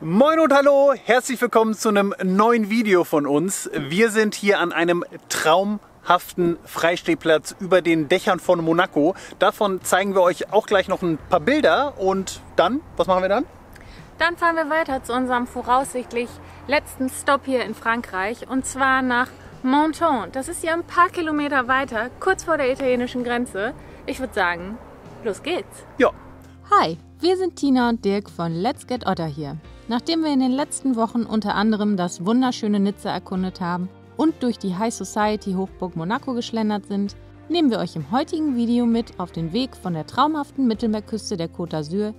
Moin und hallo, herzlich willkommen zu einem neuen Video von uns. Wir sind hier an einem traumhaften Freistehplatz über den Dächern von Monaco. Davon zeigen wir euch auch gleich noch ein paar Bilder und dann, was machen wir dann? Dann fahren wir weiter zu unserem voraussichtlich letzten Stopp hier in Frankreich und zwar nach Menton. Das ist hier ein paar Kilometer weiter, kurz vor der italienischen Grenze. Ich würde sagen, los geht's. Ja. Hi, wir sind Tina und Dirk von Let's Get Otter hier. Nachdem wir in den letzten Wochen unter anderem das wunderschöne Nizza erkundet haben und durch die High Society Hochburg Monaco geschlendert sind, nehmen wir euch im heutigen Video mit auf den Weg von der traumhaften Mittelmeerküste der Côte d'Azur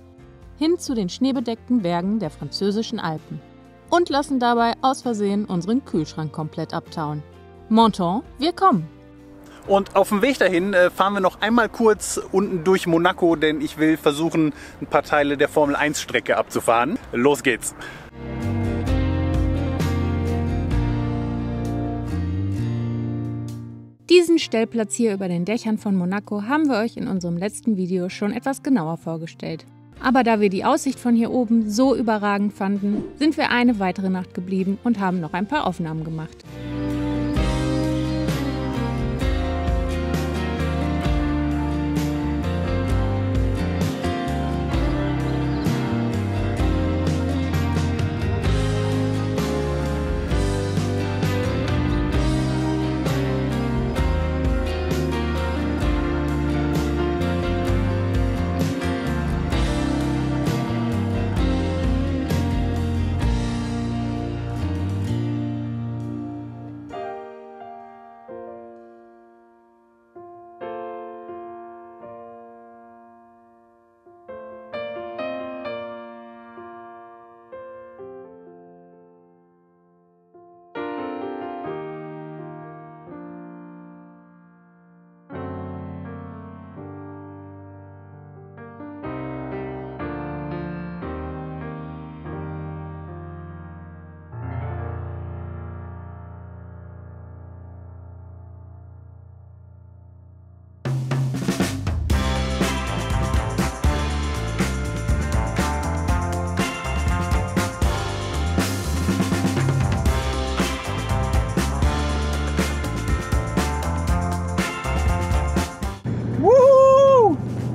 hin zu den schneebedeckten Bergen der französischen Alpen und lassen dabei aus Versehen unseren Kühlschrank komplett abtauen. Menton, wir kommen! Und auf dem Weg dahin fahren wir noch einmal kurz unten durch Monaco, denn ich will versuchen, ein paar Teile der Formel 1 Strecke abzufahren. Los geht's! Diesen Stellplatz hier über den Dächern von Monaco haben wir euch in unserem letzten Video schon etwas genauer vorgestellt. Aber da wir die Aussicht von hier oben so überragend fanden, sind wir eine weitere Nacht geblieben und haben noch ein paar Aufnahmen gemacht.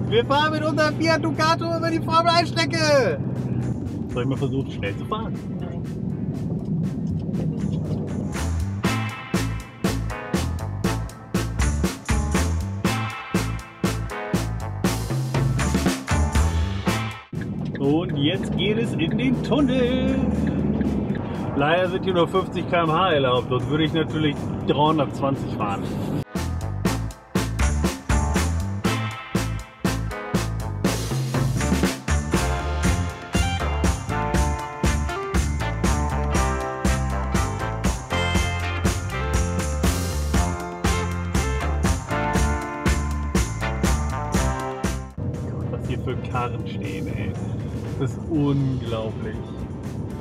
Wir fahren mit unserem Fiat Ducato über die Formel 1 Strecke! Soll ich mal versuchen, schnell zu fahren? Nein. Und jetzt geht es in den Tunnel! Leider sind hier nur 50 km/h erlaubt, sonst würde ich natürlich 320 fahren. Für Karren stehen, ey. Das ist unglaublich.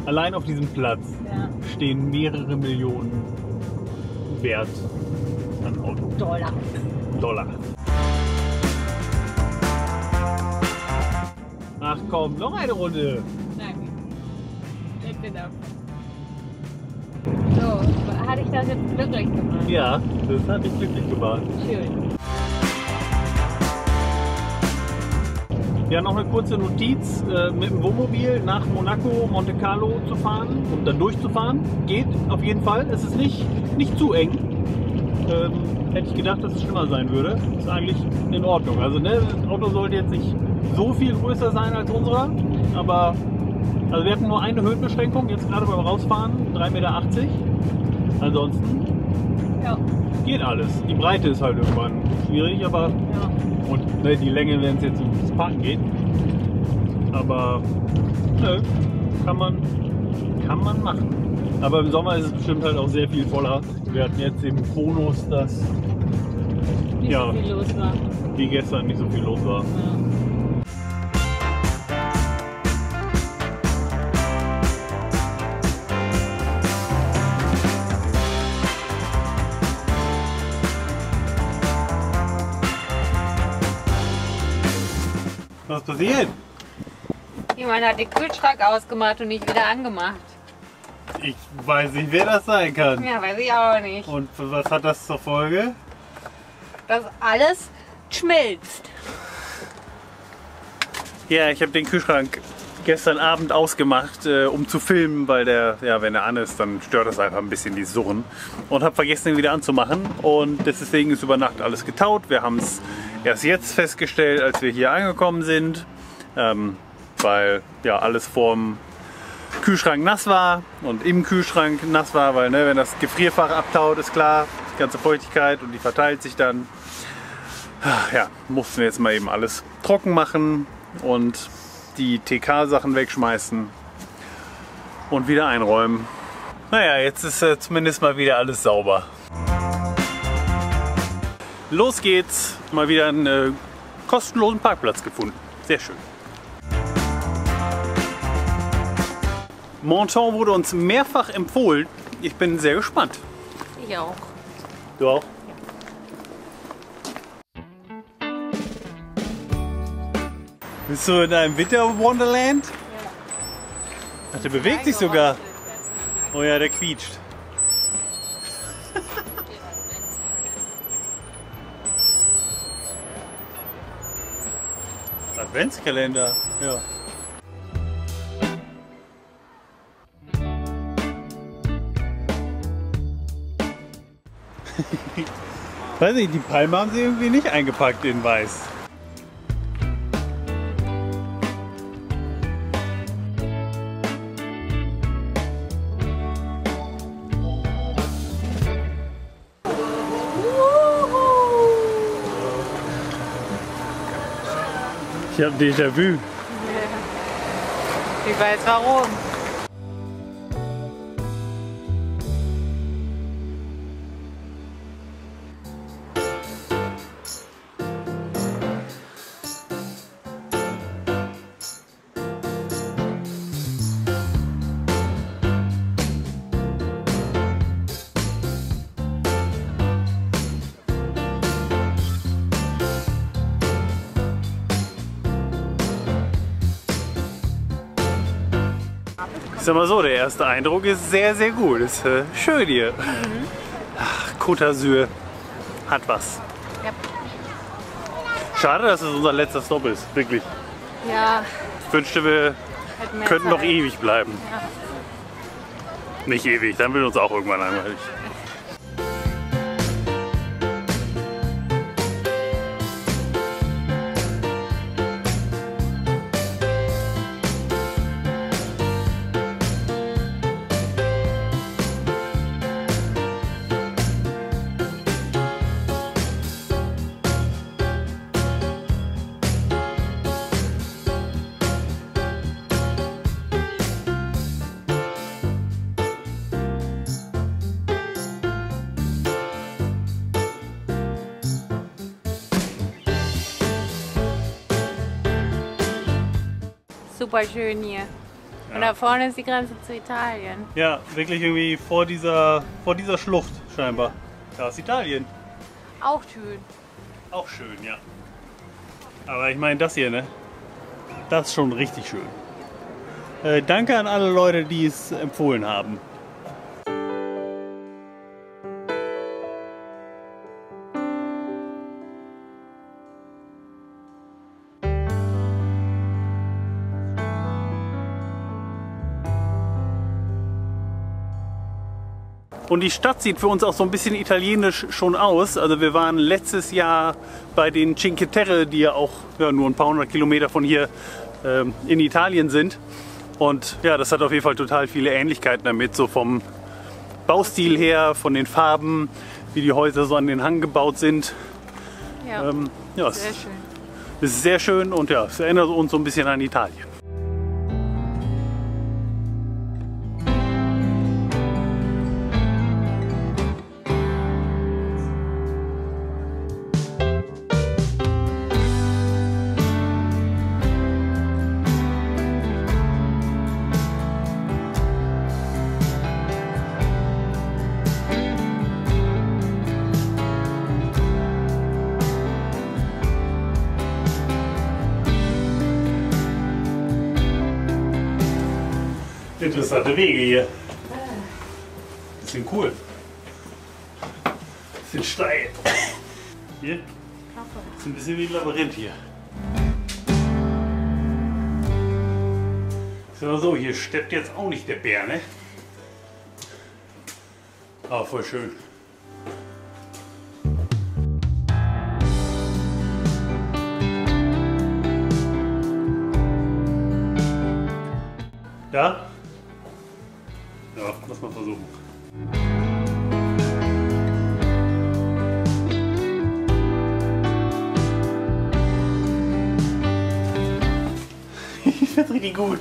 Allein auf diesem Platz stehen mehrere Millionen wert an Autos. Dollar. Ach komm, noch eine Runde. Nein. Ich bin ab. So, hatte ich das jetzt glücklich gemacht? Ja, das hatte ich glücklich gemacht. Schön. Ja, noch eine kurze Notiz, mit dem Wohnmobil nach Monaco, Monte Carlo zu fahren und dann durchzufahren, geht auf jeden Fall. Es ist nicht zu eng, hätte ich gedacht, dass es schlimmer sein würde, ist eigentlich in Ordnung. Also ne, das Auto sollte jetzt nicht so viel größer sein als unserer, aber also wir hatten nur eine Höhenbeschränkung, jetzt gerade beim Rausfahren, 3,80 Meter, ansonsten ja. Geht alles. Die Breite ist halt irgendwann schwierig, aber... Ja. Und ne, die Länge, wenn es jetzt ums Parken geht. Aber ne, kann man machen. Aber im Sommer ist es bestimmt halt auch sehr viel voller. Wir hatten jetzt eben Bonus, dass nicht ja, so viel los war. Wie gestern nicht so viel los war. Ja. Was passiert? Jemand hat den Kühlschrank ausgemacht und nicht wieder angemacht. Ich weiß nicht, wer das sein kann. Ja, weiß ich auch nicht. Und was hat das zur Folge? Dass alles schmilzt. Ja, ich habe den Kühlschrank gestern Abend ausgemacht, um zu filmen, weil der, ja, wenn er an ist, dann stört das einfach ein bisschen die Surren. Und habe vergessen, ihn wieder anzumachen. Und deswegen ist über Nacht alles getaut. Wir haben es erst jetzt festgestellt, als wir hier angekommen sind. Weil ja alles vorm Kühlschrank nass war und im Kühlschrank nass war, weil ne, wenn das Gefrierfach abtaut, ist klar, die ganze Feuchtigkeit und die verteilt sich dann. Ja, mussten wir jetzt mal eben alles trocken machen und die TK-Sachen wegschmeißen und wieder einräumen. Naja, jetzt ist zumindest mal wieder alles sauber. Los geht's! Mal wieder einen kostenlosen Parkplatz gefunden. Sehr schön. Menton wurde uns mehrfach empfohlen. Ich bin sehr gespannt. Ich auch. Du auch? Ja. Bist du in einem Winter-Wonderland? Ja. Ach, der bewegt sich sogar. Oh ja, der quietscht. Adventskalender, ja. Weiß nicht, die Palme haben sie irgendwie nicht eingepackt in Weiß. Ich hab Déjà-vu. Ich weiß warum. Ich sag mal so, der erste Eindruck ist sehr, sehr gut. Ist schön hier. Mhm. Ach, Côte d'Azur hat was. Ja. Schade, dass es unser letzter Stop ist, wirklich. Ja. Ich wünschte, wir könnten noch ewig bleiben. Ja. Nicht ewig, dann will uns auch irgendwann langweilig. Super schön hier. Ja. Und da vorne ist die Grenze zu Italien. Ja, wirklich irgendwie vor dieser Schlucht scheinbar. Da ist Italien. Auch schön. Auch schön, ja. Aber ich meine das hier, ne? Das ist schon richtig schön. Danke an alle Leute, die es empfohlen haben. Und die Stadt sieht für uns auch so ein bisschen italienisch schon aus. Also wir waren letztes Jahr bei den Cinque Terre, die ja auch ja, nur ein paar hundert Kilometer von hier in Italien sind. Und ja, das hat auf jeden Fall total viele Ähnlichkeiten damit. So vom Baustil her, von den Farben, wie die Häuser so an den Hang gebaut sind. Ja, ja sehr schön. Es ist sehr schön und ja, es erinnert uns so ein bisschen an Italien. interessante Wege hier. Bisschen cool. Bisschen steil. Hier? Ist ein bisschen wie ein Labyrinth hier. Ist aber so, hier steppt jetzt auch nicht der Bär, ne? Ah, voll schön. Ja? Ja, lass mal versuchen. Ich find's richtig gut.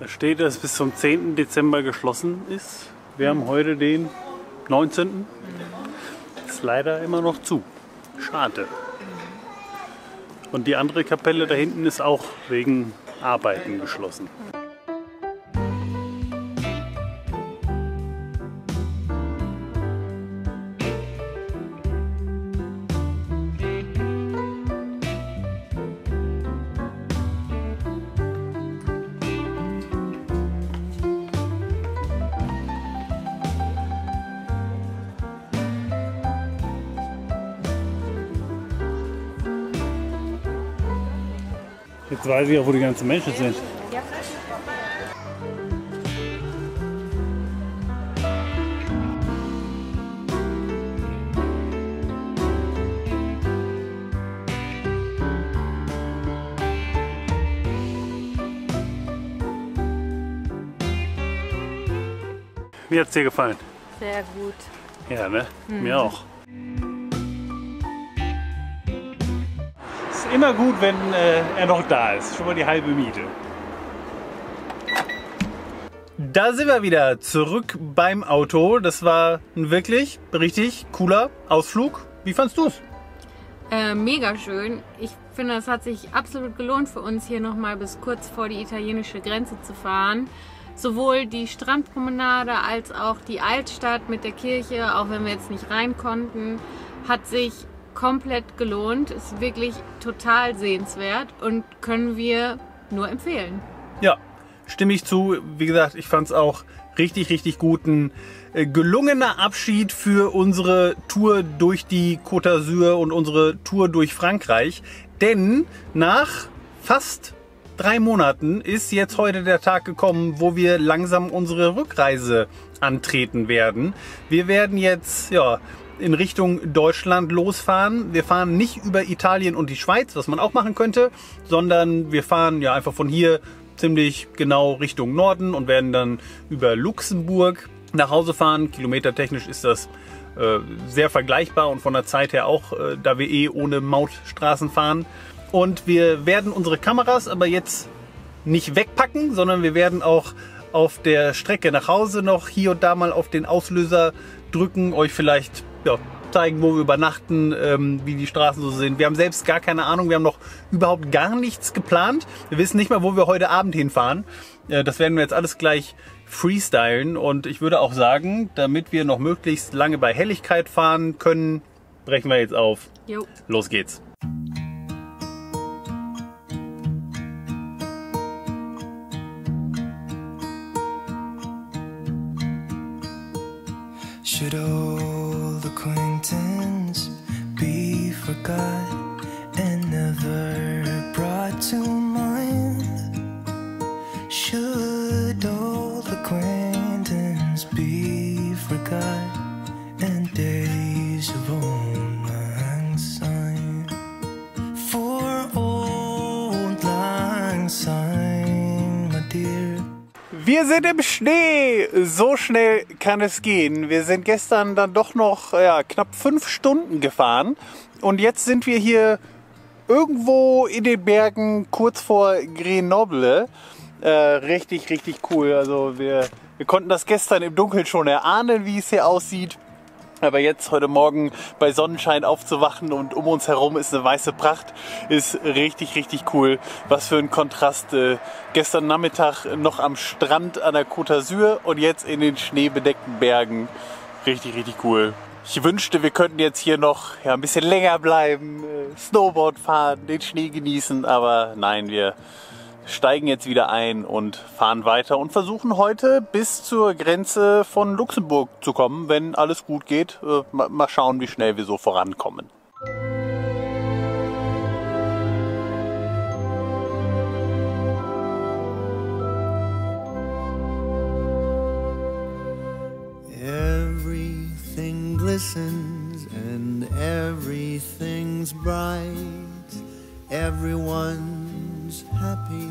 Da steht, dass es bis zum 10. Dezember geschlossen ist. Wir haben heute den 19. Ist leider immer noch zu. Schade. Und die andere Kapelle da hinten ist auch wegen Arbeiten geschlossen. Jetzt weiß ich auch, wo die ganzen Menschen sind. Wie hat's dir gefallen? Sehr gut. Ja, ne? Mhm. Mir auch. Immer gut, wenn er noch da ist. Schon mal die halbe Miete. Da sind wir wieder zurück beim Auto. Das war ein wirklich richtig cooler Ausflug. Wie fandst du es? Mega schön. Ich finde, es hat sich absolut gelohnt für uns, hier nochmal bis kurz vor die italienische Grenze zu fahren. Sowohl die Strandpromenade als auch die Altstadt mit der Kirche, auch wenn wir jetzt nicht rein konnten, hat sich komplett gelohnt, ist wirklich total sehenswert und können wir nur empfehlen. Ja, stimme ich zu. Wie gesagt, ich fand es auch richtig, richtig gut. Ein gelungener Abschied für unsere Tour durch die Côte d'Azur und unsere Tour durch Frankreich. Denn nach fast 3 Monaten ist jetzt heute der Tag gekommen, wo wir langsam unsere Rückreise antreten werden. Wir werden jetzt, ja, in Richtung Deutschland losfahren. Wir fahren nicht über Italien und die Schweiz, was man auch machen könnte, sondern wir fahren ja einfach von hier ziemlich genau Richtung Norden und werden dann über Luxemburg nach Hause fahren. Kilometertechnisch ist das sehr vergleichbar und von der Zeit her auch, da wir eh ohne Mautstraßen fahren. Und wir werden unsere Kameras aber jetzt nicht wegpacken, sondern wir werden auch auf der Strecke nach Hause noch hier und da mal auf den Auslöser drücken, euch vielleicht zeigen, wo wir übernachten, wie die Straßen so sind. Wir haben selbst gar keine Ahnung, wir haben noch überhaupt gar nichts geplant. Wir wissen nicht mal, wo wir heute Abend hinfahren. Das werden wir jetzt alles gleich freestylen und ich würde auch sagen, damit wir noch möglichst lange bei Helligkeit fahren können, brechen wir jetzt auf. Jo. Los geht's! Should old acquaintance be forgot and never brought to mind? Should old acquaintance be forgot and days of old lang syne? For old lang syne, my dear. Wir sind im Schnee, so schnell kann es gehen. Wir sind gestern dann doch noch knapp 5 Stunden gefahren und jetzt sind wir hier irgendwo in den Bergen kurz vor Grenoble. Richtig, richtig cool. Also wir konnten das gestern im Dunkeln schon erahnen, wie es hier aussieht. Aber jetzt heute Morgen bei Sonnenschein aufzuwachen und um uns herum ist eine weiße Pracht, ist richtig, richtig cool. Was für ein Kontrast. Gestern Nachmittag noch am Strand an der Côte d'Azur und jetzt in den schneebedeckten Bergen. Richtig, richtig cool. Ich wünschte, wir könnten jetzt hier noch ein bisschen länger bleiben, Snowboard fahren, den Schnee genießen. Aber nein, wir steigen jetzt wieder ein und fahren weiter und versuchen heute bis zur Grenze von Luxemburg zu kommen, wenn alles gut geht. Mal schauen, wie schnell wir so vorankommen. Everything glistens and everything's bright. Everyone happy,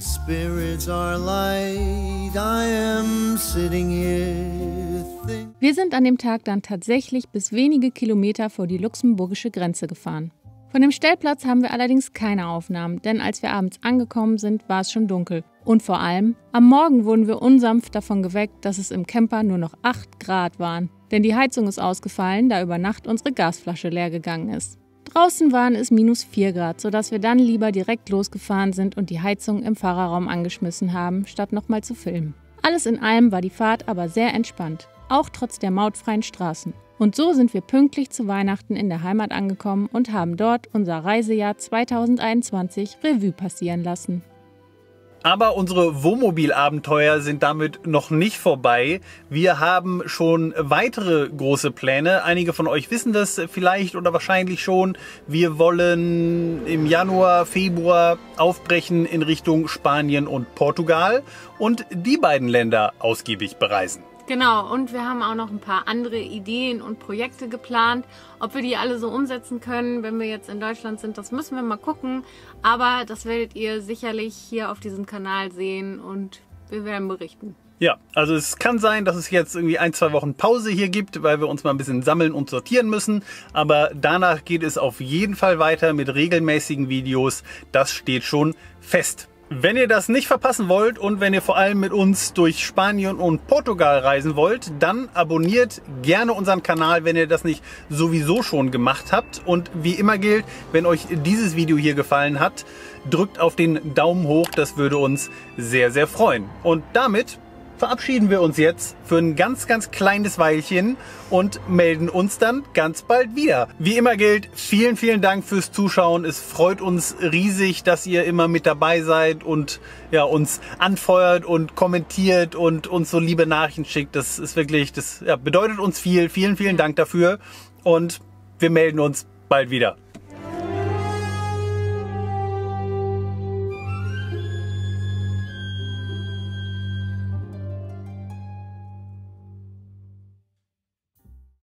spirits are light. I am sitting here. Wir sind an dem Tag dann tatsächlich bis wenige Kilometer vor die luxemburgische Grenze gefahren. Von dem Stellplatz haben wir allerdings keine Aufnahmen, denn als wir abends angekommen sind, war es schon dunkel. Und vor allem, am Morgen wurden wir unsanft davon geweckt, dass es im Camper nur noch 8 Grad waren. Denn die Heizung ist ausgefallen, da über Nacht unsere Gasflasche leer gegangen ist. Draußen waren es -4 Grad, sodass wir dann lieber direkt losgefahren sind und die Heizung im Fahrerraum angeschmissen haben, statt nochmal zu filmen. Alles in allem war die Fahrt aber sehr entspannt, auch trotz der mautfreien Straßen. Und so sind wir pünktlich zu Weihnachten in der Heimat angekommen und haben dort unser Reisejahr 2021 Revue passieren lassen. Aber unsere Wohnmobil-Abenteuer sind damit noch nicht vorbei. Wir haben schon weitere große Pläne. Einige von euch wissen das vielleicht oder wahrscheinlich schon. Wir wollen im Januar, Februar aufbrechen in Richtung Spanien und Portugal und die beiden Länder ausgiebig bereisen. Genau, und wir haben auch noch ein paar andere Ideen und Projekte geplant. Ob wir die alle so umsetzen können, wenn wir jetzt in Deutschland sind, das müssen wir mal gucken. Aber das werdet ihr sicherlich hier auf diesem Kanal sehen und wir werden berichten. Ja, also es kann sein, dass es jetzt irgendwie 1-2 Wochen Pause hier gibt, weil wir uns mal ein bisschen sammeln und sortieren müssen. Aber danach geht es auf jeden Fall weiter mit regelmäßigen Videos. Das steht schon fest. Wenn ihr das nicht verpassen wollt und wenn ihr vor allem mit uns durch Spanien und Portugal reisen wollt, dann abonniert gerne unseren Kanal, wenn ihr das nicht sowieso schon gemacht habt. Und wie immer gilt, wenn euch dieses Video hier gefallen hat, drückt auf den Daumen hoch, das würde uns sehr, sehr freuen. Und damit verabschieden wir uns jetzt für ein ganz, ganz kleines Weilchen und melden uns dann ganz bald wieder. Wie immer gilt, vielen, vielen Dank fürs Zuschauen. Es freut uns riesig, dass ihr immer mit dabei seid und uns anfeuert und kommentiert und uns so liebe Nachrichten schickt. Das ist wirklich, das bedeutet uns viel. Vielen, vielen Dank dafür und wir melden uns bald wieder.